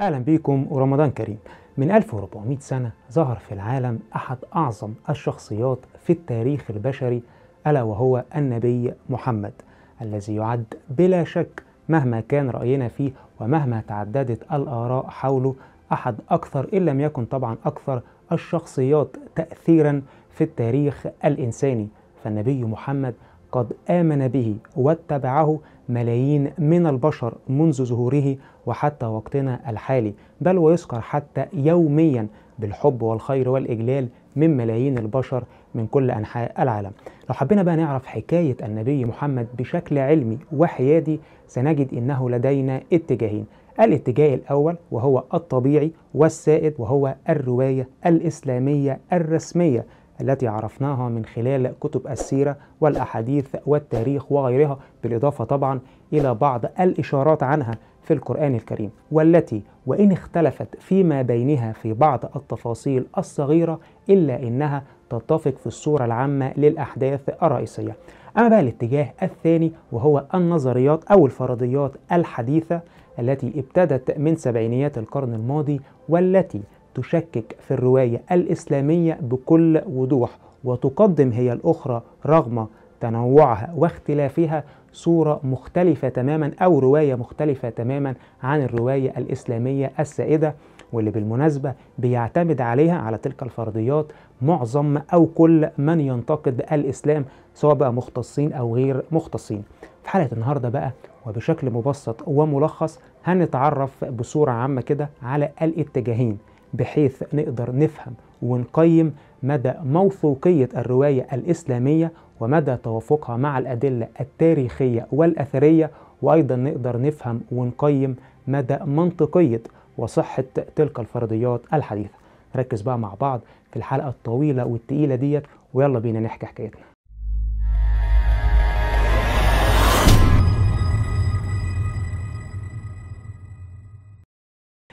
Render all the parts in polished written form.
أهلا بيكم ورمضان كريم. من 1400 سنة ظهر في العالم أحد أعظم الشخصيات في التاريخ البشري، ألا وهو النبي محمد، الذي يعد بلا شك مهما كان رأينا فيه ومهما تعددت الآراء حوله أحد أكثر، إن لم يكن طبعا أكثر الشخصيات تأثيرا في التاريخ الإنساني. فالنبي محمد قد آمن به واتبعه ملايين من البشر منذ ظهوره وحتى وقتنا الحالي، بل ويذكر حتى يوميا بالحب والخير والإجلال من ملايين البشر من كل أنحاء العالم. لو حبينا بقى نعرف حكاية النبي محمد بشكل علمي وحيادي، سنجد إنه لدينا اتجاهين. الاتجاه الأول وهو الطبيعي والسائد، وهو الرواية الإسلامية الرسمية التي عرفناها من خلال كتب السيرة والأحاديث والتاريخ وغيرها، بالإضافة طبعا إلى بعض الإشارات عنها في القرآن الكريم، والتي وإن اختلفت فيما بينها في بعض التفاصيل الصغيرة إلا إنها تتفق في الصورة العامة للأحداث الرئيسية. أما بقى الاتجاه الثاني وهو النظريات أو الفرضيات الحديثة التي ابتدت من سبعينيات القرن الماضي، والتي تشكك في الرواية الإسلامية بكل وضوح، وتقدم هي الأخرى رغم تنوعها واختلافها صورة مختلفة تماما أو رواية مختلفة تماما عن الرواية الإسلامية السائدة، واللي بالمناسبة بيعتمد عليها على تلك الفرضيات معظم أو كل من ينتقد الإسلام، سواء بقى مختصين أو غير مختصين. في حلقة النهاردة بقى وبشكل مبسط وملخص هنتعرف بصورة عامة كده على الاتجاهين، بحيث نقدر نفهم ونقيم مدى موثوقية الرواية الإسلامية ومدى توافقها مع الأدلة التاريخية والأثرية، وأيضا نقدر نفهم ونقيم مدى منطقية وصحة تلك الفرضيات الحديثة. نركز بقى مع بعض في الحلقة الطويلة والتقيلة ديت، ويلا بينا نحكي حكايتنا.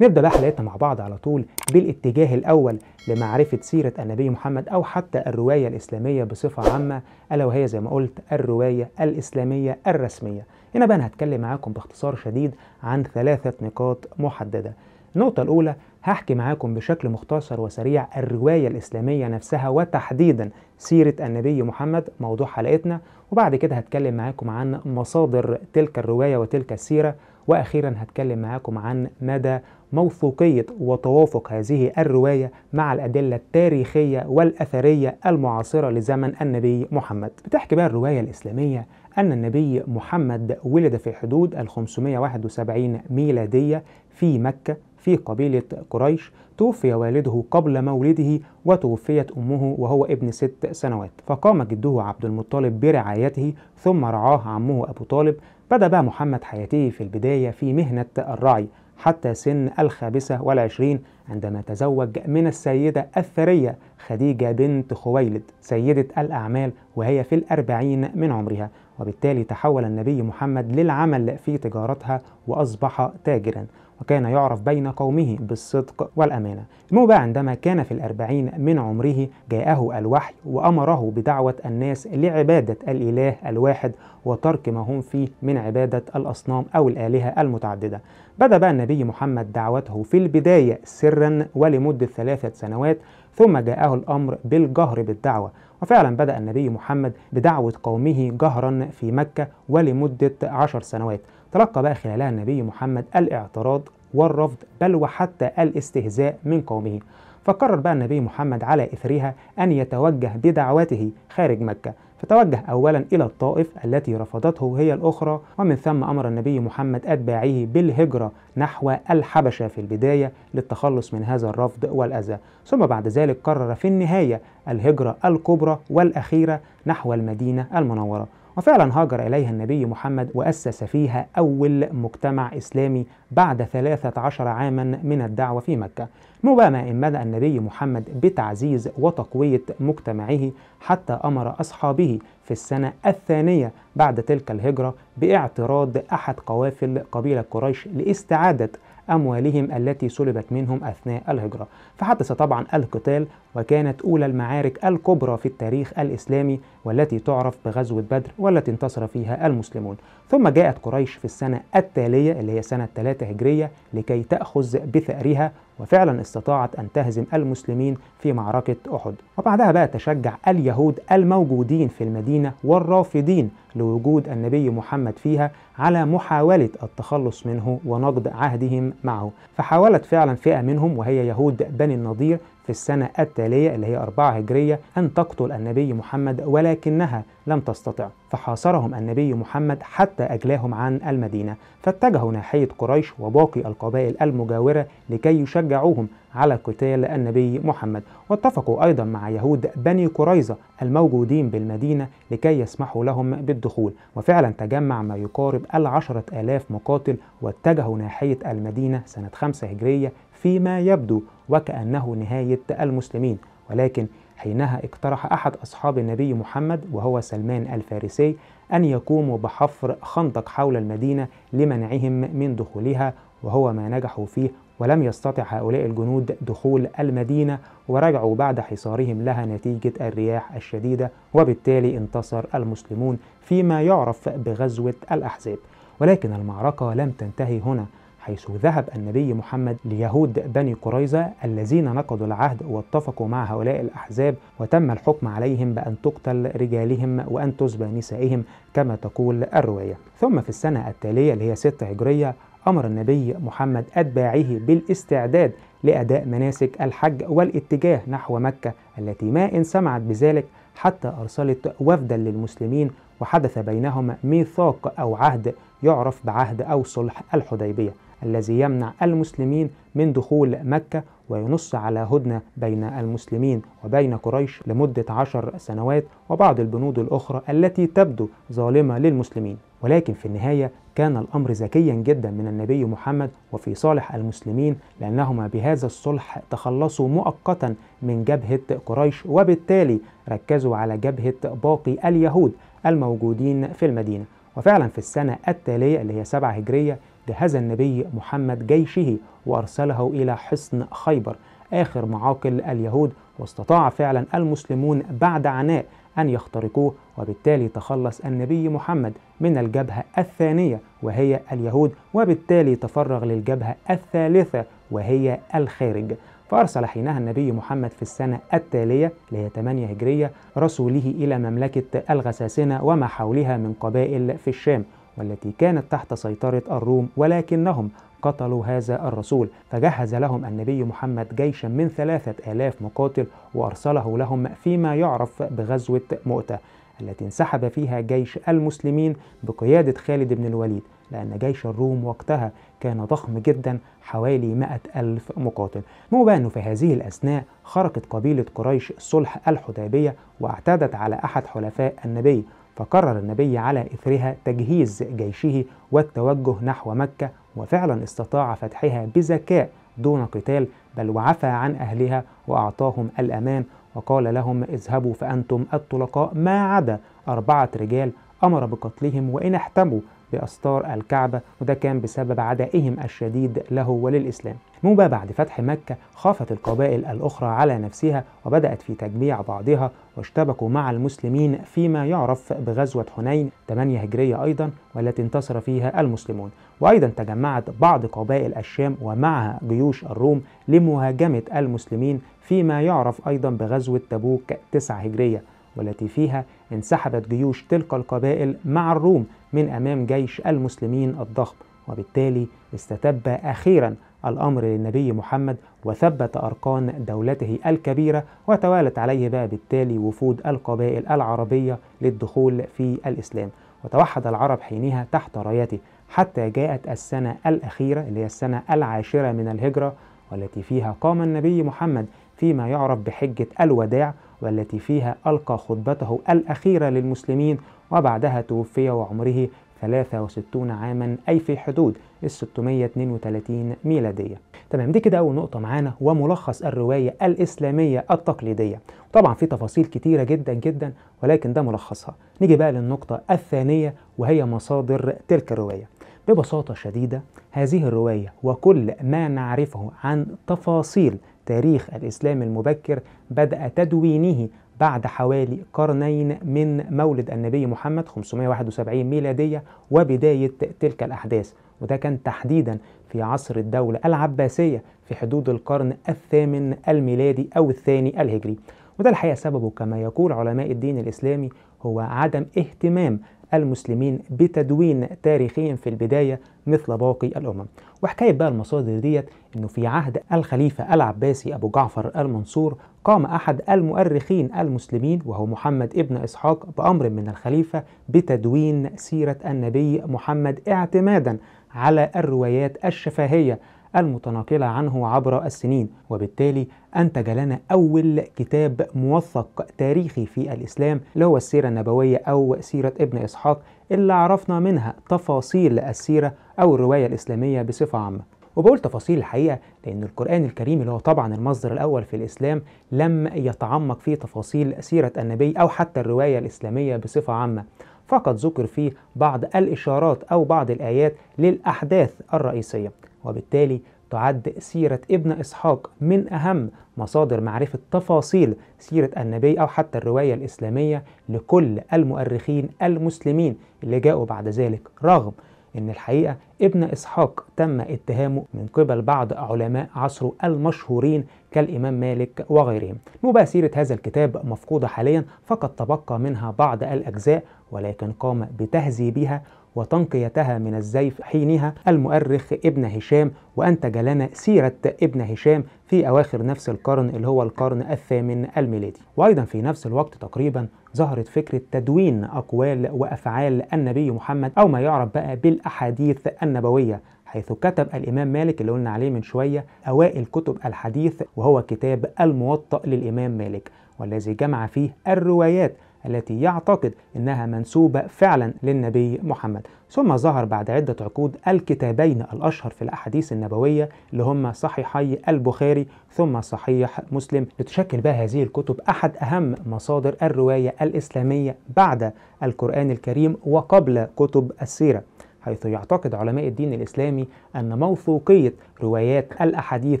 نبدأ بقى حلقتنا مع بعض على طول بالاتجاه الأول لمعرفة سيرة النبي محمد أو حتى الرواية الإسلامية بصفة عامة، ألا وهي زي ما قلت الرواية الإسلامية الرسمية. هنا بقى أنا هتكلم معاكم باختصار شديد عن 3 نقاط محددة. النقطة الأولى هحكي معاكم بشكل مختصر وسريع الرواية الإسلامية نفسها، وتحديدا سيرة النبي محمد موضوع حلقتنا، وبعد كده هتكلم معاكم عن مصادر تلك الرواية وتلك السيرة، وأخيرا هتكلم معاكم عن مدى موثوقية وتوافق هذه الرواية مع الأدلة التاريخية والأثرية المعاصرة لزمن النبي محمد. بتحكي بقى الرواية الإسلامية أن النبي محمد ولد في حدود 571 ميلادية في مكة في قبيلة قريش، توفي والده قبل مولده وتوفيت أمه وهو ابن 6 سنوات، فقام جده عبد المطلب برعايته ثم رعاه عمه أبو طالب. بدأ بقى محمد حياته في البداية في مهنة الرعي حتى سن 25 عندما تزوج من السيدة الثرية خديجة بنت خويلد سيدة الأعمال وهي في 40 من عمرها، وبالتالي تحول النبي محمد للعمل في تجارتها وأصبح تاجرا، وكان يعرف بين قومه بالصدق والأمانة. المهم بقى عندما كان في 40 من عمره جاءه الوحي وأمره بدعوة الناس لعبادة الإله الواحد وترك ما هم فيه من عبادة الأصنام أو الآلهة المتعددة. بدأ بقى النبي محمد دعوته في البداية سرا ولمدة 3 سنوات، ثم جاءه الأمر بالجهر بالدعوة، وفعلا بدأ النبي محمد بدعوة قومه جهرا في مكة ولمدة 10 سنوات. تلقى بقى خلالها النبي محمد الاعتراض والرفض بل وحتى الاستهزاء من قومه، فقرر بقى النبي محمد على إثرها أن يتوجه بدعوته خارج مكة، فتوجه أولا إلى الطائف التي رفضته هي الأخرى، ومن ثم أمر النبي محمد أتباعه بالهجرة نحو الحبشة في البداية للتخلص من هذا الرفض والأذى، ثم بعد ذلك قرر في النهاية الهجرة الكبرى والأخيرة نحو المدينة المنورة، وفعلا هاجر إليها النبي محمد وأسس فيها أول مجتمع إسلامي بعد 13 عاما من الدعوة في مكة. مباما إن بدأ النبي محمد بتعزيز وتقوية مجتمعه حتى أمر أصحابه في السنة الثانية بعد تلك الهجرة باعتراض أحد قوافل قبيلة قريش لاستعادة أموالهم التي سلبت منهم أثناء الهجرة، فحدث طبعا القتال، وكانت أولى المعارك الكبرى في التاريخ الإسلامي والتي تعرف بغزوة بدر والتي انتصر فيها المسلمون. ثم جاءت قريش في السنة التالية اللي هي سنة 3 هجرية لكي تأخذ بثأرها، وفعلا استطاعت أن تهزم المسلمين في معركة أحد. وبعدها بقى تشجع اليهود الموجودين في المدينة والرافضين لوجود النبي محمد فيها على محاولة التخلص منه ونقض عهدهم معه، فحاولت فعلا فئة منهم وهي يهود بني النضير في السنة التالية اللي هي 4 هجرية أن تقتل النبي محمد، ولكنها لم تستطع، فحاصرهم النبي محمد حتى أجلاهم عن المدينة، فاتجهوا ناحية قريش وباقي القبائل المجاورة لكي يشجعوهم على قتال النبي محمد. واتفقوا أيضا مع يهود بني قريظة الموجودين بالمدينة لكي يسمحوا لهم بالدخول، وفعلا تجمع ما يقارب 10,000 مقاتل واتجهوا ناحية المدينة سنة 5 هجرية فيما يبدو وكأنه نهاية المسلمين. ولكن حينها اقترح أحد أصحاب النبي محمد وهو سلمان الفارسي أن يقوموا بحفر خندق حول المدينة لمنعهم من دخولها، وهو ما نجحوا فيه، ولم يستطع هؤلاء الجنود دخول المدينة ورجعوا بعد حصارهم لها نتيجة الرياح الشديدة، وبالتالي انتصر المسلمون فيما يعرف بغزوة الأحزاب. ولكن المعركة لم تنتهي هنا، حيث ذهب النبي محمد ليهود بني قريظة الذين نقضوا العهد واتفقوا مع هؤلاء الأحزاب، وتم الحكم عليهم بأن تقتل رجالهم وأن تسبى نسائهم كما تقول الرواية. ثم في السنة التالية اللي هي 6 هجرية أمر النبي محمد أتباعه بالاستعداد لأداء مناسك الحج والاتجاه نحو مكة التي ما إن سمعت بذلك حتى أرسلت وفدا للمسلمين، وحدث بينهم ميثاق أو عهد يعرف بعهد أو صلح الحديبية الذي يمنع المسلمين من دخول مكة وينص على هدنة بين المسلمين وبين قريش لمدة 10 سنوات وبعض البنود الأخرى التي تبدو ظالمة للمسلمين. ولكن في النهاية كان الأمر ذكيا جدا من النبي محمد وفي صالح المسلمين، لأنهما بهذا الصلح تخلصوا مؤقتا من جبهة قريش، وبالتالي ركزوا على جبهة باقي اليهود الموجودين في المدينة. وفعلا في السنة التالية اللي هي 7 هجرية جهز النبي محمد جيشه وأرسله إلى حصن خيبر آخر معاقل اليهود، واستطاع فعلا المسلمون بعد عناء أن يخترقوه، وبالتالي تخلص النبي محمد من الجبهة الثانية وهي اليهود، وبالتالي تفرغ للجبهة الثالثة وهي الخارج. فأرسل حينها النبي محمد في السنة التالية اللي هي 8 هجرية رسوله إلى مملكة الغساسنة وما حولها من قبائل في الشام والتي كانت تحت سيطرة الروم، ولكنهم قتلوا هذا الرسول، فجهز لهم النبي محمد جيشا من 3,000 مقاتل وأرسله لهم فيما يعرف بغزوة مؤتة التي انسحب فيها جيش المسلمين بقيادة خالد بن الوليد، لأن جيش الروم وقتها كان ضخم جدا حوالي 100,000 مقاتل. مبان في هذه الأثناء خرقت قبيلة قريش صلح الحديبية واعتدت على أحد حلفاء النبي، فقرر النبي على إثرها تجهيز جيشه والتوجه نحو مكة، وفعلا استطاع فتحها بذكاء دون قتال، بل وعفى عن أهلها وأعطاهم الأمان وقال لهم اذهبوا فأنتم الطلقاء ما عدا 4 رجال أمر بقتلهم وإن احتموا بأستار الكعبة، وده كان بسبب عدائهم الشديد له وللإسلام. بعد فتح مكة خافت القبائل الأخرى على نفسها وبدأت في تجميع بعضها واشتبكوا مع المسلمين فيما يعرف بغزوة حنين 8 هجرية أيضا والتي انتصر فيها المسلمون. وأيضا تجمعت بعض قبائل الشام ومعها جيوش الروم لمهاجمة المسلمين فيما يعرف أيضا بغزوة تبوك 9 هجرية والتي فيها انسحبت جيوش تلك القبائل مع الروم من أمام جيش المسلمين الضخم، وبالتالي استتب أخيرا الأمر للنبي محمد وثبت أركان دولته الكبيرة، وتوالت عليه بقى بالتالي وفود القبائل العربية للدخول في الإسلام، وتوحد العرب حينها تحت رايته حتى جاءت السنة الأخيرة اللي هي السنة 10 من الهجرة والتي فيها قام النبي محمد فيما يعرف بحجة الوداع والتي فيها ألقى خطبته الأخيرة للمسلمين، وبعدها توفي وعمره 63 عاما أي في حدود 632 ميلادية. تمام، دي كده أول نقطة معانا وملخص الرواية الإسلامية التقليدية. طبعا في تفاصيل كتيرة جدا جدا ولكن ده ملخصها. نيجي بقى للنقطة الثانية وهي مصادر تلك الرواية. ببساطة شديدة هذه الرواية وكل ما نعرفه عن تفاصيل تاريخ الإسلام المبكر بدأ تدوينه بعد حوالي قرنين من مولد النبي محمد 571 ميلادية وبداية تلك الأحداث، وده كان تحديدا في عصر الدولة العباسية في حدود القرن الثامن الميلادي أو الثاني الهجري. وده الحقيقة سببه كما يقول علماء الدين الإسلامي هو عدم اهتمام المسلمين بتدوين تاريخي في البداية مثل باقي الأمم. وحكاية بقى المصادر ديت إنه في عهد الخليفة العباسي أبو جعفر المنصور قام أحد المؤرخين المسلمين وهو محمد ابن إسحاق بأمر من الخليفة بتدوين سيرة النبي محمد اعتمادا على الروايات الشفاهية المتناقلة عنه عبر السنين، وبالتالي أنتج لنا أول كتاب موثق تاريخي في الإسلام اللي هو السيرة النبوية أو سيرة ابن إسحاق اللي عرفنا منها تفاصيل السيرة أو الرواية الإسلامية بصفة عامة. وبقول تفاصيل الحقيقة لأن القرآن الكريم اللي هو طبعا المصدر الأول في الإسلام لم يتعمق في تفاصيل سيرة النبي أو حتى الرواية الإسلامية بصفة عامة، فقد ذكر فيه بعض الإشارات أو بعض الآيات للأحداث الرئيسية، وبالتالي تعد سيرة ابن إسحاق من أهم مصادر معرفة تفاصيل سيرة النبي أو حتى الرواية الإسلامية لكل المؤرخين المسلمين اللي جاءوا بعد ذلك، رغم إن الحقيقة ابن إسحاق تم اتهامه من قبل بعض علماء عصره المشهورين كالإمام مالك وغيرهم. وبقى سيرة هذا الكتاب مفقودة حاليا، فقد تبقى منها بعض الأجزاء، ولكن قام بتهذيبها وتنقيتها من الزيف حينها المؤرخ ابن هشام، وأنتج لنا سيرة ابن هشام في أواخر نفس القرن اللي هو القرن الثامن الميلادي. وأيضا في نفس الوقت تقريبا ظهرت فكرة تدوين أقوال وأفعال النبي محمد أو ما يعرف بقى بالأحاديث النبوية، حيث كتب الإمام مالك اللي قلنا عليه من شوية أوائل كتب الحديث وهو كتاب الموطأ للإمام مالك، والذي جمع فيه الروايات التي يعتقد أنها منسوبة فعلا للنبي محمد. ثم ظهر بعد عدة عقود الكتابين الأشهر في الأحاديث النبوية اللي هما صحيحي البخاري ثم صحيح مسلم، لتشكل بها هذه الكتب أحد أهم مصادر الرواية الإسلامية بعد القرآن الكريم وقبل كتب السيرة، حيث يعتقد علماء الدين الإسلامي أن موثوقية روايات الأحاديث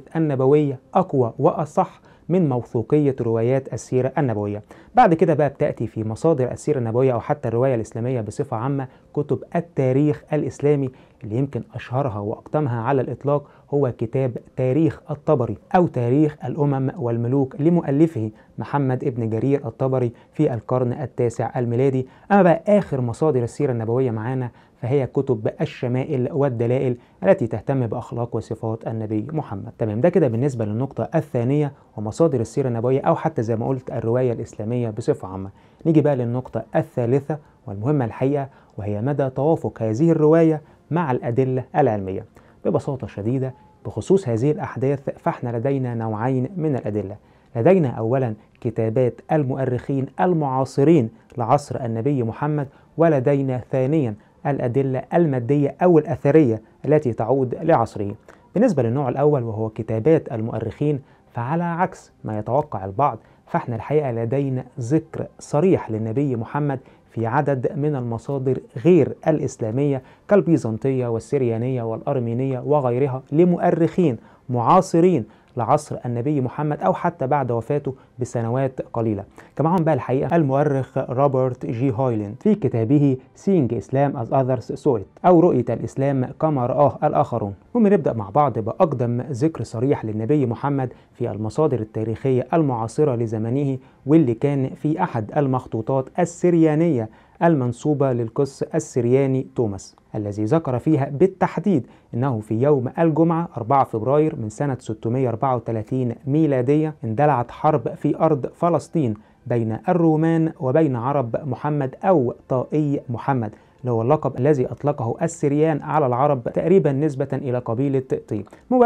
النبوية أقوى وأصح من موثوقية روايات السيرة النبوية. بعد كده بقى بتأتي في مصادر السيرة النبوية أو حتى الرواية الإسلامية بصفة عامة كتب التاريخ الإسلامي، اللي يمكن أشهرها وأقدمها على الإطلاق هو كتاب تاريخ الطبري أو تاريخ الأمم والملوك لمؤلفه محمد ابن جرير الطبري في القرن التاسع الميلادي. أما بقى آخر مصادر السيرة النبوية معانا فهي كتب الشمائل والدلائل التي تهتم بأخلاق وصفات النبي محمد. تمام، ده كده بالنسبة للنقطة الثانية ومصادر السيرة النبوية أو حتى زي ما قلت الرواية الإسلامية بصفة عامة. نيجي بقى للنقطة الثالثة والمهمة الحقيقة، وهي مدى توافق هذه الرواية مع الأدلة العلمية. ببساطة شديدة بخصوص هذه الأحداث فإحنا لدينا نوعين من الأدلة. لدينا أولا كتابات المؤرخين المعاصرين لعصر النبي محمد، ولدينا ثانيا الأدلة المادية أو الأثرية التي تعود لعصره. بالنسبة للنوع الأول وهو كتابات المؤرخين، فعلى عكس ما يتوقع البعض فإحنا الحقيقة لدينا ذكر صريح للنبي محمد في عدد من المصادر غير الإسلامية كالبيزنطية والسريانية والأرمينية وغيرها لمؤرخين معاصرين لعصر النبي محمد أو حتى بعد وفاته بسنوات قليلة. كمعهم بقى الحقيقة المؤرخ روبرت جي هايلاند في كتابه Seeing Islam as Others Saw It أو رؤية الإسلام كما رآه الآخرون. نبدأ مع بعض بأقدم ذكر صريح للنبي محمد في المصادر التاريخية المعاصرة لزمنه، واللي كان في أحد المخطوطات السريانية المنسوبة للقس السرياني توماس، الذي ذكر فيها بالتحديد أنه في يوم الجمعة 4 فبراير من سنة 634 ميلادية اندلعت حرب في أرض فلسطين بين الرومان وبين عرب محمد أو طائي محمد، هو اللقب الذي أطلقه السريان على العرب تقريبا نسبة إلى قبيلة طي.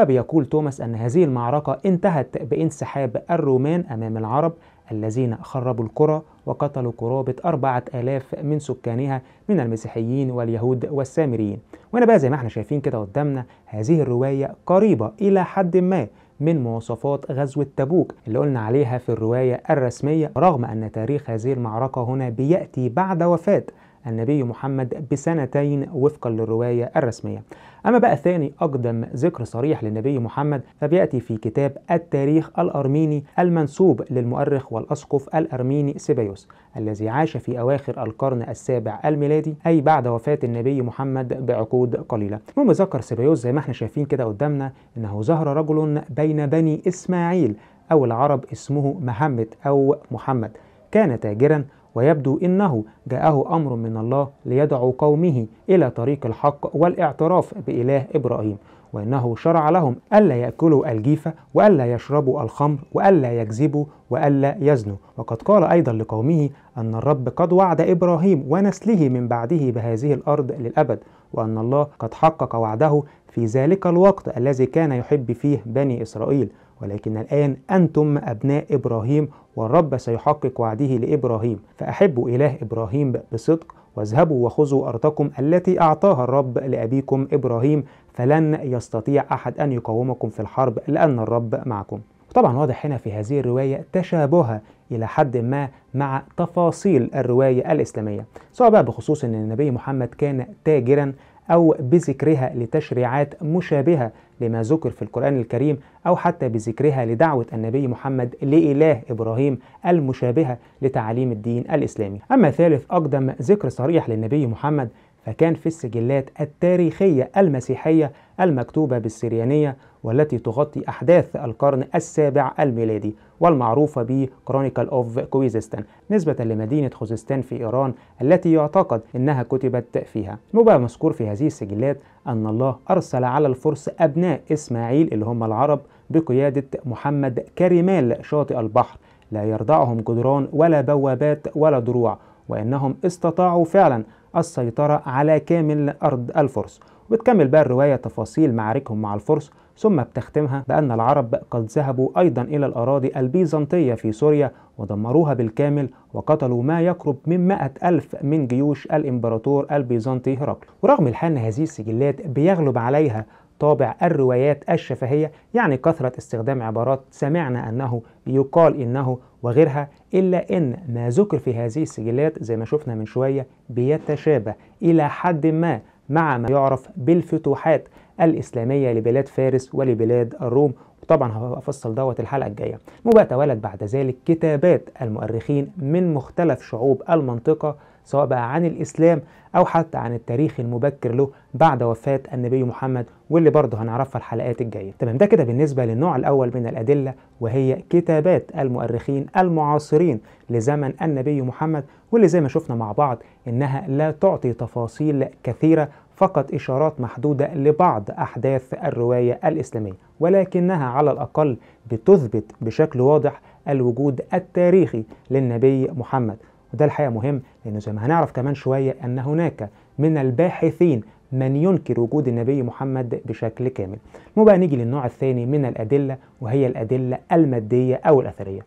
يقول توماس أن هذه المعركة انتهت بانسحاب الرومان أمام العرب الذين خربوا القرى وقتلوا قرابة 4000 من سكانها من المسيحيين واليهود والسامريين. وأنا بقى زي ما احنا شايفين كده قدامنا هذه الرواية قريبة إلى حد ما من مواصفات غزوة تبوك اللي قلنا عليها في الرواية الرسمية، رغم أن تاريخ هذه المعركة هنا بيأتي بعد وفاة النبي محمد بسنتين وفقا للرواية الرسمية. أما بقى ثاني أقدم ذكر صريح للنبي محمد فبيأتي في كتاب التاريخ الأرميني المنسوب للمؤرخ والأسقف الأرميني سيبايوس الذي عاش في أواخر القرن السابع الميلادي، أي بعد وفاة النبي محمد بعقود قليلة. المهم ذكر سيبايوس زي ما احنا شايفين كده قدامنا أنه ظهر رجل بين بني إسماعيل أو العرب اسمه مهمت أو محمد، كان تاجرا، ويبدو أنه جاءه أمر من الله ليدعو قومه إلى طريق الحق والاعتراف بإله إبراهيم، وأنه شرع لهم ألا يأكلوا الجيفة وألا يشربوا الخمر وألا يكذبوا وألا يزنوا. وقد قال أيضا لقومه أن الرب قد وعد إبراهيم ونسله من بعده بهذه الأرض للأبد، وأن الله قد حقق وعده في ذلك الوقت الذي كان يحب فيه بني إسرائيل، ولكن الآن أنتم أبناء إبراهيم والرب سيحقق وعده لإبراهيم، فأحبوا إله إبراهيم بصدق واذهبوا وخذوا أرضكم التي أعطاها الرب لأبيكم إبراهيم، فلن يستطيع أحد أن يقاومكم في الحرب لأن الرب معكم. طبعا واضح هنا في هذه الرواية تشابهها إلى حد ما مع تفاصيل الرواية الإسلامية، سواء بقى بخصوص أن النبي محمد كان تاجرا أو بذكرها لتشريعات مشابهة لما ذكر في القرآن الكريم، أو حتى بذكرها لدعوة النبي محمد لإله إبراهيم المشابهة لتعاليم الدين الإسلامي. أما ثالث أقدم ذكر صريح للنبي محمد فكان في السجلات التاريخية المسيحية المكتوبة بالسريانية والتي تغطي أحداث القرن السابع الميلادي والمعروفة ب Chronicle of Khuzestan نسبة لمدينة خوزستان في إيران التي يعتقد أنها كتبت فيها. وبقى مذكور في هذه السجلات أن الله أرسل على الفرس أبناء إسماعيل اللي هم العرب بقيادة محمد كرمال شاطئ البحر، لا يردعهم جدران ولا بوابات ولا دروع، وأنهم استطاعوا فعلا السيطرة على كامل أرض الفرس. وبتكمل بقى الرواية تفاصيل معاركهم مع الفرس، ثم بتختمها بأن العرب قد ذهبوا أيضا إلى الأراضي البيزنطية في سوريا ودمروها بالكامل وقتلوا ما يقرب من 100,000 من جيوش الإمبراطور البيزنطي هرقل. ورغم الحال أن هذه السجلات بيغلب عليها طابع الروايات الشفهية، يعني كثرة استخدام عبارات سمعنا أنه يقال إنه وغيرها، إلا إن ما ذكر في هذه السجلات زي ما شفنا من شوية بيتشابه إلى حد ما مع ما يعرف بالفتوحات الإسلامية لبلاد فارس ولبلاد الروم، وطبعا هفصل دوت الحلقة الجاية. وبقى تولد بعد ذلك كتابات المؤرخين من مختلف شعوب المنطقة، سواء بقى عن الإسلام أو حتى عن التاريخ المبكر له بعد وفاة النبي محمد، واللي برضه هنعرفها الحلقات الجاية. تمام، ده كده بالنسبة للنوع الأول من الأدلة وهي كتابات المؤرخين المعاصرين لزمن النبي محمد، واللي زي ما شفنا مع بعض إنها لا تعطي تفاصيل كثيرة، فقط إشارات محدودة لبعض أحداث الرواية الإسلامية، ولكنها على الأقل بتثبت بشكل واضح الوجود التاريخي للنبي محمد. وده الحقيقة مهم، لأنه زي ما هنعرف كمان شوية أن هناك من الباحثين من ينكر وجود النبي محمد بشكل كامل. وبقى نيجي للنوع الثاني من الأدلة وهي الأدلة المادية أو الأثرية.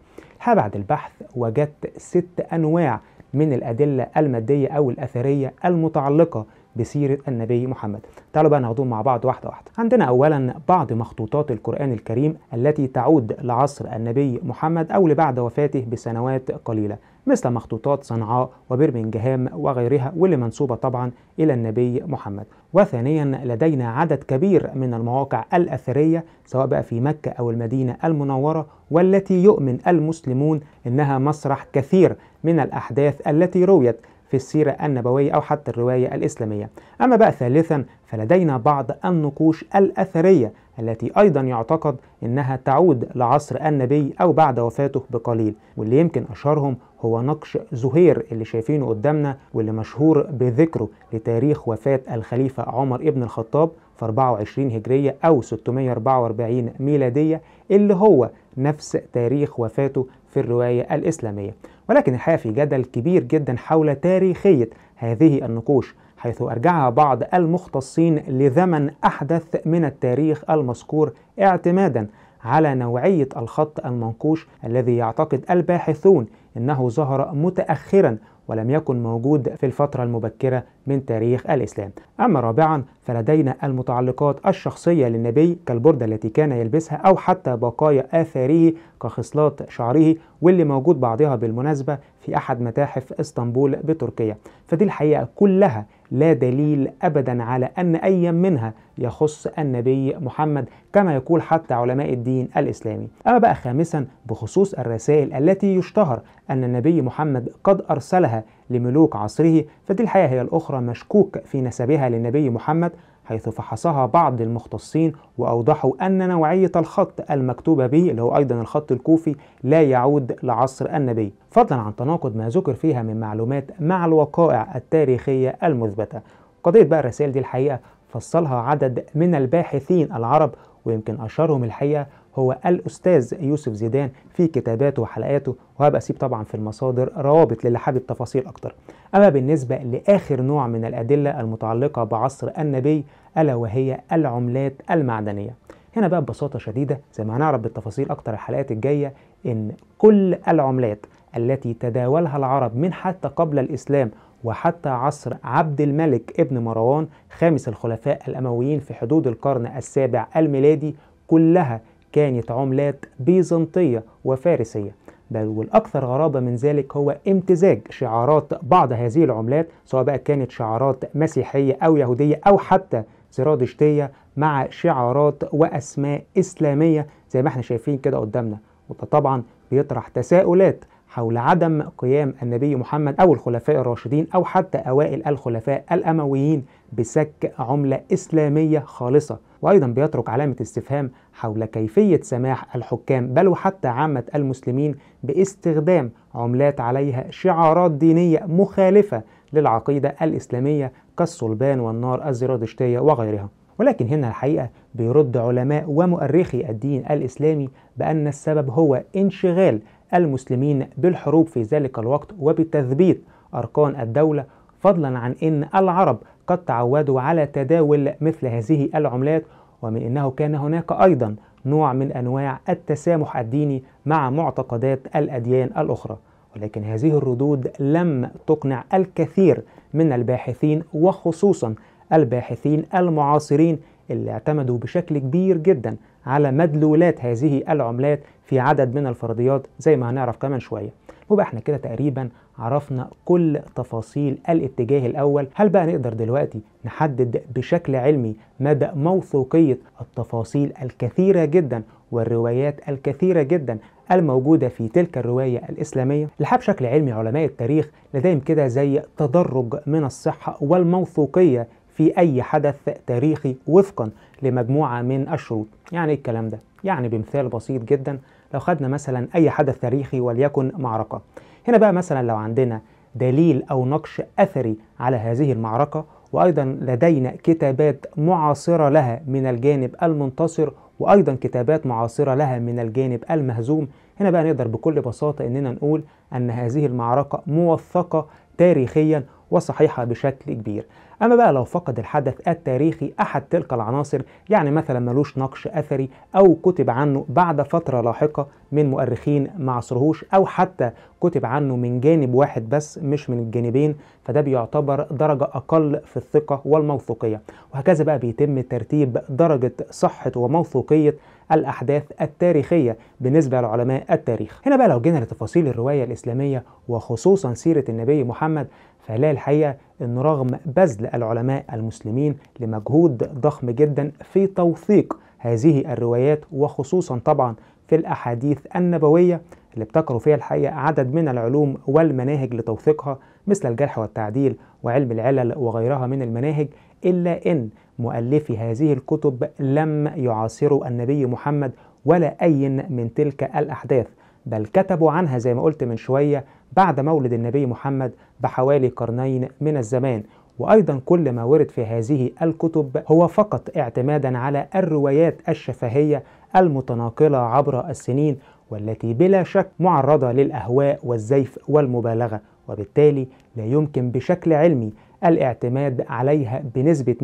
بعد البحث وجدت 6 أنواع من الأدلة المادية أو الأثرية المتعلقة بسيرة النبي محمد. تعالوا بقى ناخدهم مع بعض واحدة واحدة. عندنا أولا بعض مخطوطات القرآن الكريم التي تعود لعصر النبي محمد أو لبعد وفاته بسنوات قليلة، مثل مخطوطات صنعاء وبرمنجهام وغيرها، واللي منسوبة طبعا إلى النبي محمد. وثانيا لدينا عدد كبير من المواقع الأثرية سواء بقى في مكة أو المدينة المنورة، والتي يؤمن المسلمون إنها مسرح كثير من الأحداث التي رويت في السيرة النبوية أو حتى الرواية الإسلامية. أما بقى ثالثا فلدينا بعض النقوش الأثرية التي أيضا يعتقد أنها تعود لعصر النبي أو بعد وفاته بقليل، واللي يمكن أشهرهم هو نقش زهير اللي شايفينه قدامنا، واللي مشهور بذكره لتاريخ وفاة الخليفة عمر بن الخطاب في 24 هجرية أو 644 ميلادية، اللي هو نفس تاريخ وفاته في الرواية الإسلامية. ولكن الحقيقة في جدل كبير جدا حول تاريخية هذه النقوش، حيث أرجعها بعض المختصين لزمن أحدث من التاريخ المذكور اعتمادا على نوعية الخط المنقوش الذي يعتقد الباحثون أنه ظهر متأخرا ولم يكن موجود في الفترة المبكرة من تاريخ الإسلام. أما رابعا فلدينا المتعلقات الشخصية للنبي كالبردة التي كان يلبسها أو حتى بقايا آثاره كخصلات شعره، واللي موجود بعضها بالمناسبة في أحد متاحف اسطنبول بتركيا. فدي الحقيقة كلها لا دليل أبدا على أن أي منها يخص النبي محمد كما يقول حتى علماء الدين الإسلامي. أما بقى خامسا بخصوص الرسائل التي يشتهر أن النبي محمد قد أرسلها لملوك عصره، فدي الحقيقة هي الأخرى مشكوك في نسبها للنبي محمد، حيث فحصها بعض المختصين وأوضحوا أن نوعية الخط المكتوبة به اللي هو أيضا الخط الكوفي لا يعود لعصر النبي، فضلا عن تناقض ما ذكر فيها من معلومات مع الوقائع التاريخية المثبتة. قضية بقى الرسائل دي الحقيقة فصلها عدد من الباحثين العرب، ويمكن أشهرهم الحقيقة هو الأستاذ يوسف زيدان في كتاباته وحلقاته، وهبقى أسيب طبعا في المصادر روابط للي حابب تفاصيل أكتر. أما بالنسبة لآخر نوع من الأدلة المتعلقة بعصر النبي ألا وهي العملات المعدنية، هنا بقى ببساطة شديدة زي ما هنعرف بالتفاصيل أكتر الحلقات الجاية إن كل العملات التي تداولها العرب من حتى قبل الإسلام وحتى عصر عبد الملك ابن مروان خامس الخلفاء الأمويين في حدود القرن السابع الميلادي كلها كانت عملات بيزنطية وفارسية، بل والأكثر غرابة من ذلك هو امتزاج شعارات بعض هذه العملات، سواء بقى كانت شعارات مسيحية أو يهودية أو حتى زرادشتية، مع شعارات وأسماء إسلامية زي ما احنا شايفين كده قدامنا. وده طبعا بيطرح تساؤلات حول عدم قيام النبي محمد أو الخلفاء الراشدين أو حتى أوائل الخلفاء الأمويين بسك عملة إسلامية خالصة، وأيضا بيترك علامة استفهام حول كيفية سماح الحكام بل وحتى عامة المسلمين باستخدام عملات عليها شعارات دينية مخالفة للعقيدة الإسلامية كالصلبان والنار الزرادشتية وغيرها. ولكن هنا الحقيقة بيرد علماء ومؤرخي الدين الإسلامي بأن السبب هو انشغال المسلمين بالحروب في ذلك الوقت وبتثبيت أركان الدولة، فضلا عن أن العرب قد تعودوا على تداول مثل هذه العملات، ومن أنه كان هناك أيضا نوع من أنواع التسامح الديني مع معتقدات الأديان الأخرى. ولكن هذه الردود لم تقنع الكثير من الباحثين، وخصوصا الباحثين المعاصرين اللي اعتمدوا بشكل كبير جدا على مدلولات هذه العملات في عدد من الفرضيات زي ما هنعرف كمان شوية. وبقى احنا كده تقريبا عرفنا كل تفاصيل الاتجاه الأول. هل بقى نقدر دلوقتي نحدد بشكل علمي مدى موثوقية التفاصيل الكثيرة جدا والروايات الكثيرة جدا الموجودة في تلك الرواية الإسلامية؟ لحب بشكل علمي علماء التاريخ لديهم كده زي تدرج من الصحة والموثوقية في أي حدث تاريخي وفقا لمجموعة من الشروط. يعني الكلام ده يعني بمثال بسيط جدا، لو خدنا مثلا أي حدث تاريخي وليكن معركة، هنا بقى مثلا لو عندنا دليل أو نقش أثري على هذه المعركة، وأيضا لدينا كتابات معاصرة لها من الجانب المنتصر وأيضا كتابات معاصرة لها من الجانب المهزوم، هنا بقى نقدر بكل بساطة إننا نقول أن هذه المعركة موثقة تاريخيا وصحيحة بشكل كبير. أما بقى لو فقد الحدث التاريخي أحد تلك العناصر، يعني مثلا ملوش نقش أثري أو كتب عنه بعد فترة لاحقة من مؤرخين ما عصرهوش أو حتى كتب عنه من جانب واحد بس مش من الجانبين، فده بيعتبر درجة أقل في الثقة والموثوقية. وهكذا بقى بيتم ترتيب درجة صحة وموثوقية الأحداث التاريخية بالنسبة لعلماء التاريخ. هنا بقى لو جينا لتفاصيل الرواية الإسلامية وخصوصا سيرة النبي محمد، فلا الحقيقة أن رغم بذل العلماء المسلمين لمجهود ضخم جدا في توثيق هذه الروايات وخصوصا طبعا في الأحاديث النبوية اللي ابتكروا فيها الحقيقة عدد من العلوم والمناهج لتوثيقها مثل الجرح والتعديل وعلم العلل وغيرها من المناهج، إلا أن مؤلفي هذه الكتب لم يعاصروا النبي محمد ولا أي من تلك الأحداث، بل كتبوا عنها زي ما قلت من شوية بعد مولد النبي محمد بحوالي قرنين من الزمان. وأيضا كل ما ورد في هذه الكتب هو فقط اعتمادا على الروايات الشفهية المتناقلة عبر السنين والتي بلا شك معرضة للأهواء والزيف والمبالغة، وبالتالي لا يمكن بشكل علمي الاعتماد عليها بنسبة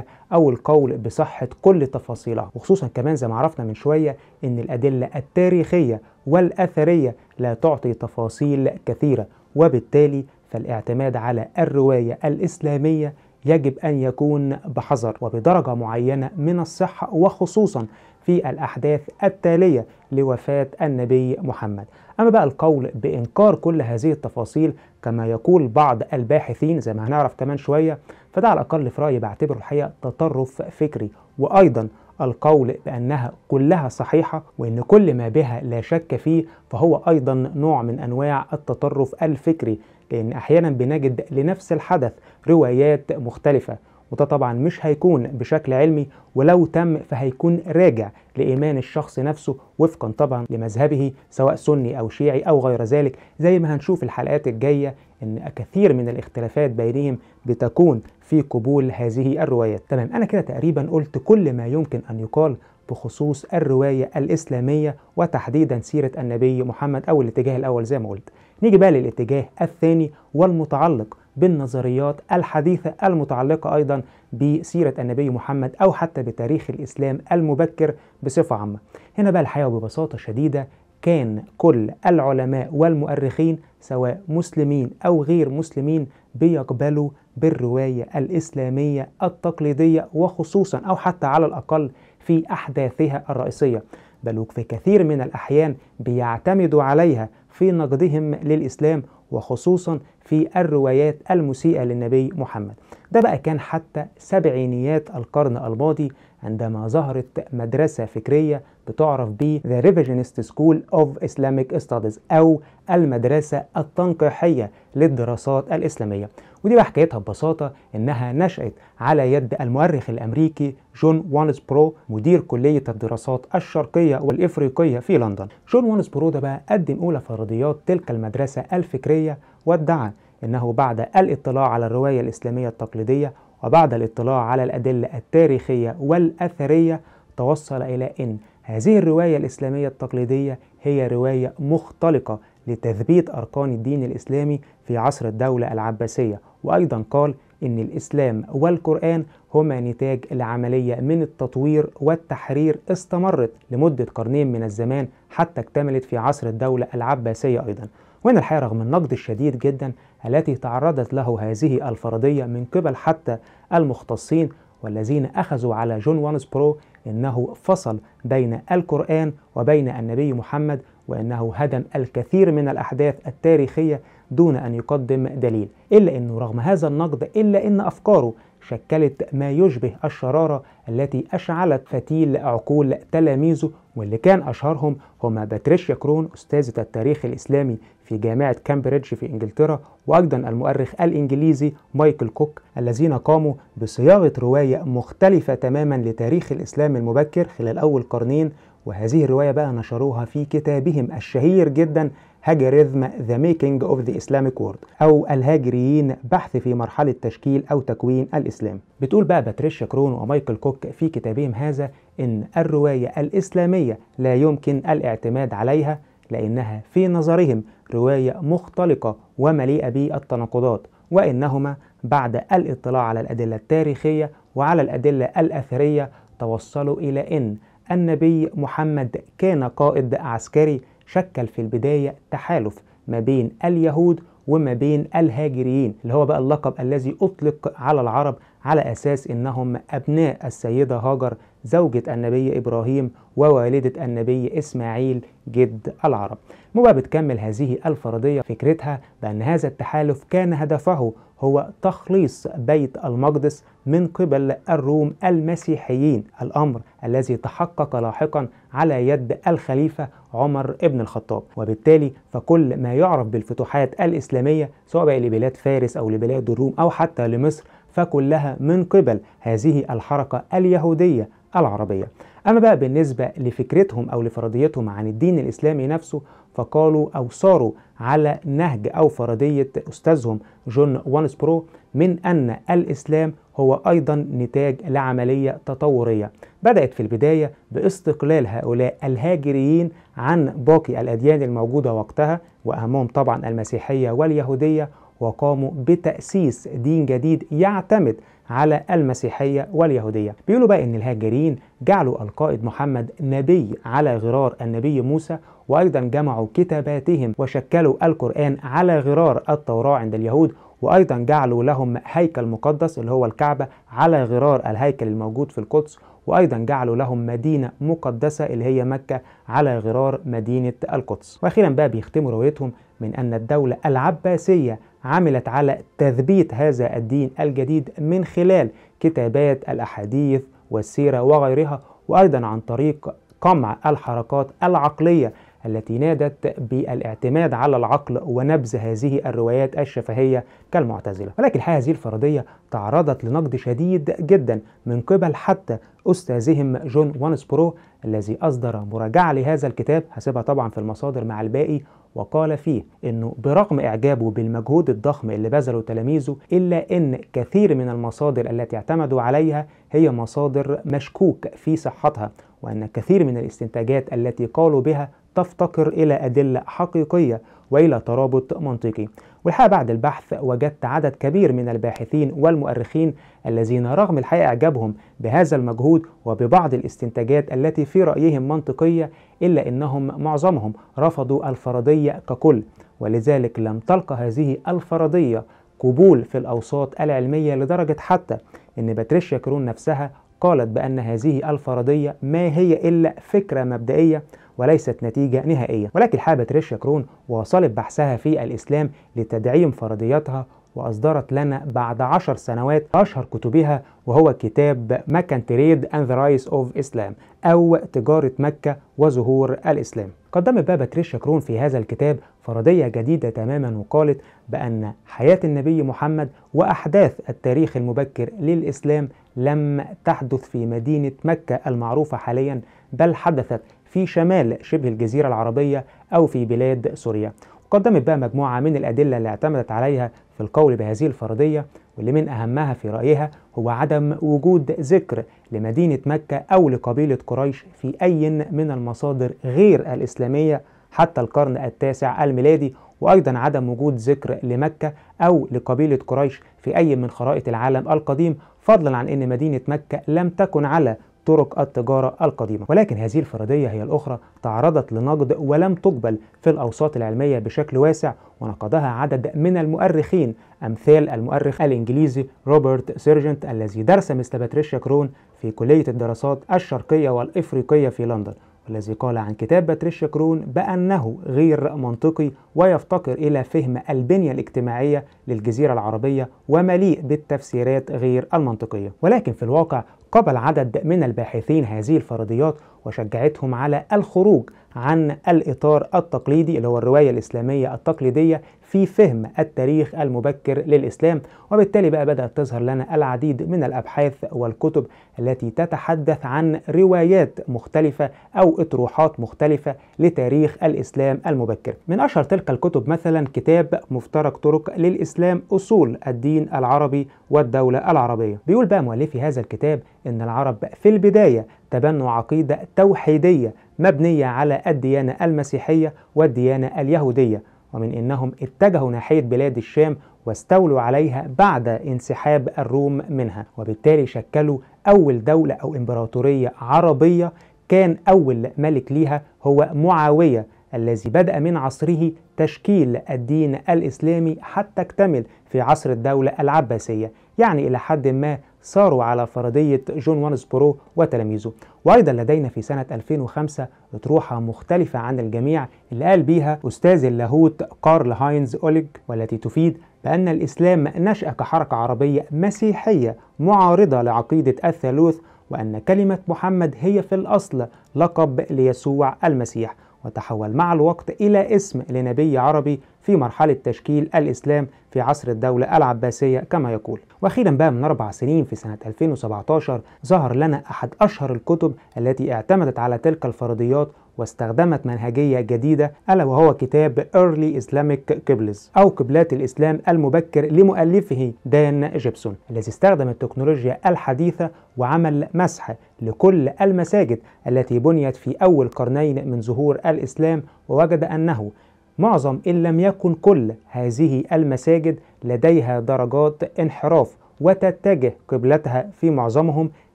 100% أو القول بصحة كل تفاصيلها. وخصوصا كمان زي ما عرفنا من شوية إن الأدلة التاريخية والأثرية لا تعطي تفاصيل كثيرة، وبالتالي فالاعتماد على الرواية الإسلامية يجب أن يكون بحذر وبدرجة معينة من الصحة، وخصوصا في الأحداث التالية لوفاة النبي محمد. أما بقى القول بإنكار كل هذه التفاصيل كما يقول بعض الباحثين زي ما هنعرف كمان شوية، فده على الأقل في رأيي بعتبره الحقيقة تطرف فكري، وأيضا القول بأنها كلها صحيحة وأن كل ما بها لا شك فيه فهو أيضا نوع من أنواع التطرف الفكري، لأن أحيانا بنجد لنفس الحدث روايات مختلفة، وده طبعا مش هيكون بشكل علمي، ولو تم فهيكون راجع لإيمان الشخص نفسه وفقا طبعا لمذهبه سواء سني أو شيعي أو غير ذلك، زي ما هنشوف الحلقات الجاية إن كثير من الاختلافات بينهم بتكون في قبول هذه الروايات. تمام، أنا كده تقريبا قلت كل ما يمكن أن يقال بخصوص الرواية الإسلامية وتحديدا سيرة النبي محمد أو الاتجاه الأول زي ما قلت. نيجي بقى للاتجاه الثاني والمتعلق بالنظريات الحديثة المتعلقة أيضا بسيرة النبي محمد أو حتى بتاريخ الإسلام المبكر بصفة عامة. هنا بقى الحقيقة ببساطة شديدة كان كل العلماء والمؤرخين سواء مسلمين أو غير مسلمين بيقبلوا بالرواية الإسلامية التقليدية، وخصوصا أو حتى على الأقل في أحداثها الرئيسية، بل وفي كثير من الأحيان بيعتمدوا عليها في نقدهم للإسلام، وخصوصا في الروايات المسيئة للنبي محمد. ده بقى كان حتى سبعينيات القرن الماضي عندما ظهرت مدرسة فكرية بتعرف ب The Revisionist School of Islamic Studies أو المدرسة التنقيحية للدراسات الإسلامية، ودي بقى حكايتها ببساطة إنها نشأت على يد المؤرخ الأمريكي جون وانسبرو مدير كلية الدراسات الشرقية والإفريقية في لندن. جون وانسبرو ده بقى قدم أولى فرضيات تلك المدرسة الفكرية، وادعى إنه بعد الاطلاع على الرواية الإسلامية التقليدية وبعد الاطلاع على الأدلة التاريخية والأثرية توصل إلى أن هذه الرواية الإسلامية التقليدية هي رواية مختلقة لتثبيت أركان الدين الإسلامي في عصر الدولة العباسية، وأيضا قال إن الإسلام والقرآن هما نتاج لعملية من التطوير والتحرير استمرت لمدة قرنين من الزمان حتى اكتملت في عصر الدولة العباسية أيضا. وإن الحقيقة رغم النقد الشديد جدا التي تعرضت له هذه الفرضية من قبل حتى المختصين والذين أخذوا على جون وانسبرو إنه فصل بين القرآن وبين النبي محمد، وإنه هدم الكثير من الأحداث التاريخية دون أن يقدم دليل، إلا أنه رغم هذا النقد إلا أن أفكاره شكلت ما يشبه الشرارة التي أشعلت فتيل عقول تلاميذه، واللي كان أشهرهم هما باتريشيا كرون أستاذة التاريخ الإسلامي في جامعة كامبريدج في إنجلترا، وأيضا المؤرخ الإنجليزي مايكل كوك، الذين قاموا بصياغة رواية مختلفة تماما لتاريخ الإسلام المبكر خلال أول قرنين. وهذه الرواية بقى نشروها في كتابهم الشهير جدا هاجريزم The Making of the Islamic World أو الهاجريين بحث في مرحلة تشكيل أو تكوين الإسلام. بتقول بقى باتريشيا كرون ومايكل كوك في كتابهم هذا إن الرواية الإسلامية لا يمكن الاعتماد عليها لأنها في نظرهم رواية مختلقة ومليئة بالتناقضات، وإنهما بعد الاطلاع على الأدلة التاريخية وعلى الأدلة الأثرية توصلوا إلى إن النبي محمد كان قائد عسكري شكل في البداية تحالف ما بين اليهود وما بين الهاجريين، اللي هو بقى اللقب الذي أطلق على العرب على أساس إنهم أبناء السيدة هاجر زوجة النبي إبراهيم ووالدة النبي إسماعيل جد العرب. مو بتكمل هذه الفرضية فكرتها بأن هذا التحالف كان هدفه هو تخليص بيت المقدس من قبل الروم المسيحيين، الأمر الذي تحقق لاحقا على يد الخليفة عمر بن الخطاب، وبالتالي فكل ما يعرف بالفتوحات الإسلامية سواء بقى لبلاد فارس أو لبلاد الروم أو حتى لمصر فكلها من قبل هذه الحركة اليهودية العربية. أما بقى بالنسبة لفكرتهم أو لفرضيتهم عن الدين الإسلامي نفسه فقالوا أو صاروا على نهج أو فرضية أستاذهم جون وانسبرو من أن الإسلام هو أيضا نتاج لعملية تطورية بدأت في البداية باستقلال هؤلاء الهاجريين عن باقي الأديان الموجودة وقتها، وأهمهم طبعا المسيحية واليهودية، وقاموا بتأسيس دين جديد يعتمد على المسيحية واليهودية. بيقولوا بقى إن الهاجريين جعلوا القائد محمد نبي على غرار النبي موسى، وأيضا جمعوا كتاباتهم وشكلوا القرآن على غرار التوراة عند اليهود، وأيضا جعلوا لهم هيكل مقدس اللي هو الكعبة على غرار الهيكل الموجود في القدس، وأيضا جعلوا لهم مدينة مقدسة اللي هي مكة على غرار مدينة القدس. وأخيرا بقى بيختموا روايتهم من أن الدولة العباسية عملت على تثبيت هذا الدين الجديد من خلال كتابات الأحاديث والسيرة وغيرها، وأيضا عن طريق قمع الحركات العقلية التي نادت بالاعتماد على العقل ونبذ هذه الروايات الشفهية كالمعتزلة. ولكن هذه الفرضية تعرضت لنقد شديد جدا من قبل حتى أستاذهم جون وانسبرو الذي أصدر مراجعة لهذا الكتاب، هسيبها طبعا في المصادر مع الباقي، وقال فيه أنه برغم إعجابه بالمجهود الضخم اللي بذله تلاميذه، إلا أن كثير من المصادر التي اعتمدوا عليها هي مصادر مشكوك في صحتها، وأن كثير من الاستنتاجات التي قالوا بها تفتقر إلى أدلة حقيقية وإلى ترابط منطقي. والحقيقة بعد البحث وجدت عدد كبير من الباحثين والمؤرخين الذين رغم الحقيقة إعجابهم بهذا المجهود وببعض الاستنتاجات التي في رأيهم منطقية، إلا أنهم معظمهم رفضوا الفرضية ككل، ولذلك لم تلقى هذه الفرضية قبول في الأوساط العلمية، لدرجة حتى أن باتريشيا كرون نفسها قالت بأن هذه الفرضية ما هي إلا فكرة مبدئية وليست نتيجة نهائية. ولكن الحقيقة باتريشيا كرون واصلت بحثها في الإسلام لتدعيم فرضياتها، وأصدرت لنا بعد 10 سنوات أشهر كتبها، وهو كتاب Mecca Trade and the Rise of Islam أو تجارة مكة وظهور الإسلام. قدمت باتريشيا كرون في هذا الكتاب فرضية جديدة تماما، وقالت بأن حياة النبي محمد وأحداث التاريخ المبكر للإسلام لم تحدث في مدينة مكة المعروفة حاليا، بل حدثت في شمال شبه الجزيرة العربية أو في بلاد سوريا. قدمت بقى مجموعة من الأدلة اللي اعتمدت عليها في القول بهذه الفرضية، واللي من أهمها في رأيها هو عدم وجود ذكر لمدينة مكة أو لقبيلة قريش في أي من المصادر غير الإسلامية حتى القرن التاسع الميلادي، وأيضا عدم وجود ذكر لمكة أو لقبيلة قريش في أي من خرائط العالم القديم، فضلا عن أن مدينة مكة لم تكن على طرق التجارة القديمة. ولكن هذه الفرضية هي الأخرى تعرضت لنقد ولم تقبل في الأوساط العلمية بشكل واسع، ونقدها عدد من المؤرخين أمثال المؤرخ الإنجليزي روبرت سيرجنت الذي درس مثل باتريشيا كرون في كلية الدراسات الشرقية والإفريقية في لندن، والذي قال عن كتاب باتريشيا كرون بأنه غير منطقي ويفتقر إلى فهم البنية الاجتماعية للجزيرة العربية ومليء بالتفسيرات غير المنطقية. ولكن في الواقع قبل عدد من الباحثين هذه الفرضيات وشجعتهم على الخروج عن الإطار التقليدي اللي هو الرواية الإسلامية التقليدية في فهم التاريخ المبكر للإسلام، وبالتالي بقى بدأت تظهر لنا العديد من الأبحاث والكتب التي تتحدث عن روايات مختلفة أو إطروحات مختلفة لتاريخ الإسلام المبكر. من أشهر تلك الكتب مثلا كتاب مفترق طرق للإسلام، أصول الدين العربي والدولة العربية. بيقول بقى مؤلفي هذا الكتاب إن العرب في البداية تبنوا عقيدة توحيدية مبنية على الديانة المسيحية والديانة اليهودية، ومن إنهم اتجهوا ناحية بلاد الشام واستولوا عليها بعد انسحاب الروم منها، وبالتالي شكلوا أول دولة أو إمبراطورية عربية كان أول ملك ليها هو معاوية، الذي بدأ من عصره تشكيل الدين الإسلامي حتى اكتمل في عصر الدولة العباسية. يعني إلى حد ما صاروا على فرضية جون وانسبرو وتلاميذه. وأيضا لدينا في سنة 2005 أطروحة مختلفة عن الجميع اللي قال بيها أستاذ اللاهوت كارل هاينز أوليج، والتي تفيد بأن الإسلام نشأ كحركة عربية مسيحية معارضة لعقيدة الثالوث، وأن كلمة محمد هي في الأصل لقب ليسوع المسيح، وتحول مع الوقت إلى اسم لنبي عربي في مرحلة تشكيل الإسلام في عصر الدولة العباسية كما يقول. وأخيرا بقى من 4 سنين في سنة 2017 ظهر لنا أحد أشهر الكتب التي اعتمدت على تلك الفرضيات واستخدمت منهجية جديدة، ألا وهو كتاب Early Islamic Qiblas أو قبلات الإسلام المبكر لمؤلفه دان جيبسون، الذي استخدم التكنولوجيا الحديثة وعمل مسح لكل المساجد التي بنيت في أول قرنين من ظهور الإسلام، ووجد أنه معظم إن لم يكن كل هذه المساجد لديها درجات انحراف، وتتجه قبلتها في معظمهم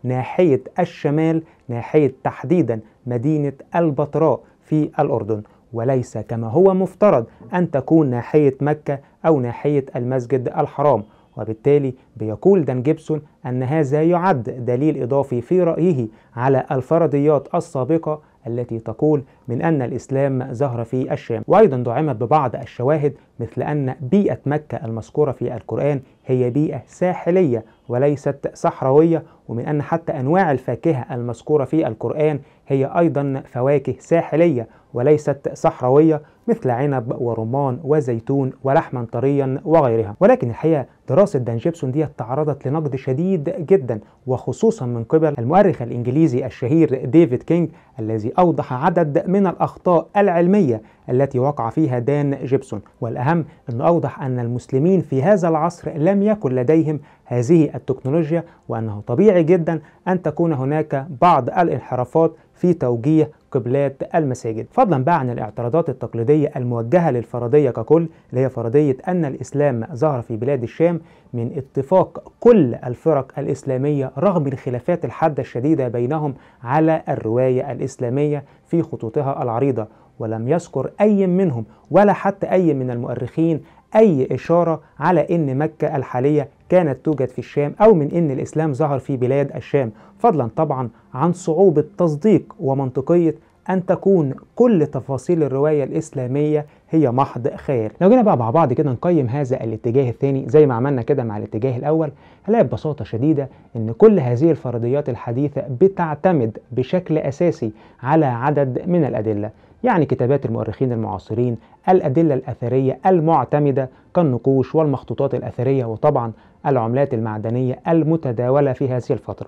ناحية الشمال، ناحية تحديدا مدينة البتراء في الأردن، وليس كما هو مفترض أن تكون ناحية مكة أو ناحية المسجد الحرام. وبالتالي بيقول دان جيبسون أن هذا يعد دليل إضافي في رأيه على الفرضيات السابقة التي تقول من أن الإسلام ظهر في الشام. وأيضا دعمت ببعض الشواهد مثل أن بيئة مكة المذكورة في القرآن هي بيئة ساحلية وليست صحراوية، ومن أن حتى أنواع الفاكهة المذكورة في القرآن هي أيضا فواكه ساحلية وليست صحراوية مثل عنب ورمان وزيتون ولحما طريا وغيرها. ولكن الحقيقة دراسة دان جيبسون دي تعرضت لنقد شديد جدا، وخصوصا من قبل المؤرخ الإنجليزي الشهير ديفيد كينج الذي أوضح عدد من الأخطاء العلمية التي وقع فيها دان جيبسون. والأهم أنه أوضح أن المسلمين في هذا العصر لم يكن لديهم هذه التكنولوجيا، وأنه طبيعي جدا أن تكون هناك بعض الانحرافات في توجيه قبلات المساجد، فضلا بقى عن الاعتراضات التقليدية الموجهة للفرضية ككل اللي هي فرضية أن الإسلام ظهر في بلاد الشام. من اتفاق كل الفرق الإسلامية رغم الخلافات الحادة الشديدة بينهم على الرواية الإسلامية في خطوطها العريضة، ولم يذكر أي منهم ولا حتى أي من المؤرخين أي إشارة على أن مكة الحالية كانت توجد في الشام أو من أن الإسلام ظهر في بلاد الشام، فضلا طبعا عن صعوبة تصديق ومنطقية أن تكون كل تفاصيل الرواية الإسلامية هي محض خيال. لو جينا بقى مع بعض كده نقيم هذا الاتجاه الثاني زي ما عملنا كده مع الاتجاه الأول، هنلاقي ببساطة شديدة أن كل هذه الفرضيات الحديثة بتعتمد بشكل أساسي على عدد من الأدلة، يعني كتابات المؤرخين المعاصرين، الأدلة الأثرية المعتمدة كالنقوش والمخطوطات الأثرية، وطبعا العملات المعدنية المتداولة في هذه الفترة.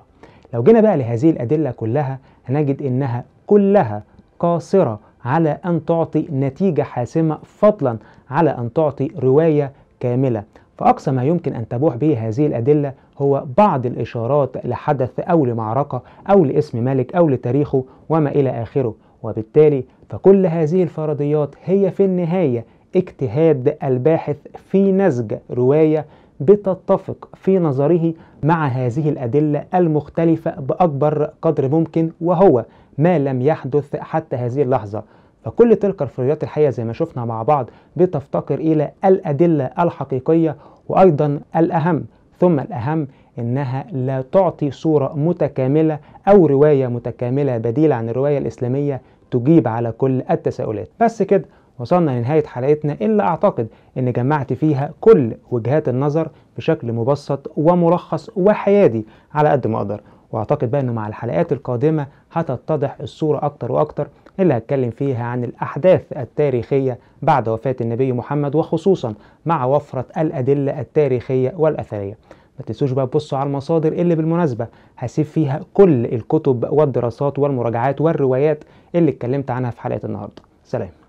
لو جينا بقى لهذه الأدلة كلها هنجد أنها كلها قاصرة على أن تعطي نتيجة حاسمة، فضلا على أن تعطي رواية كاملة. فأقصى ما يمكن أن تبوح به هذه الأدلة هو بعض الإشارات لحدث أو لمعركة أو لاسم ملك أو لتاريخه وما إلى آخره. وبالتالي فكل هذه الفرضيات هي في النهاية اجتهاد الباحث في نسج رواية بتتفق في نظره مع هذه الأدلة المختلفة بأكبر قدر ممكن، وهو ما لم يحدث حتى هذه اللحظة. فكل تلك الفرضيات الحقيقة زي ما شفنا مع بعض بتفتقر إلى الأدلة الحقيقية، وأيضا الأهم ثم الأهم إنها لا تعطي صورة متكاملة أو رواية متكاملة بديلة عن الرواية الإسلامية تجيب على كل التساؤلات. بس كده وصلنا لنهاية حلقتنا، إلا أعتقد إن جمعت فيها كل وجهات النظر بشكل مبسط وملخص وحيادي على قد ما أقدر. وأعتقد بقى إنه مع الحلقات القادمة هتتضح الصورة أكتر وأكتر، اللي هتكلم فيها عن الأحداث التاريخية بعد وفاة النبي محمد، وخصوصا مع وفرة الأدلة التاريخية والأثرية. ما تنسوش بقى تبصوا على المصادر اللي بالمناسبة هسيب فيها كل الكتب والدراسات والمراجعات والروايات اللي اتكلمت عنها في حلقة النهاردة. سلام.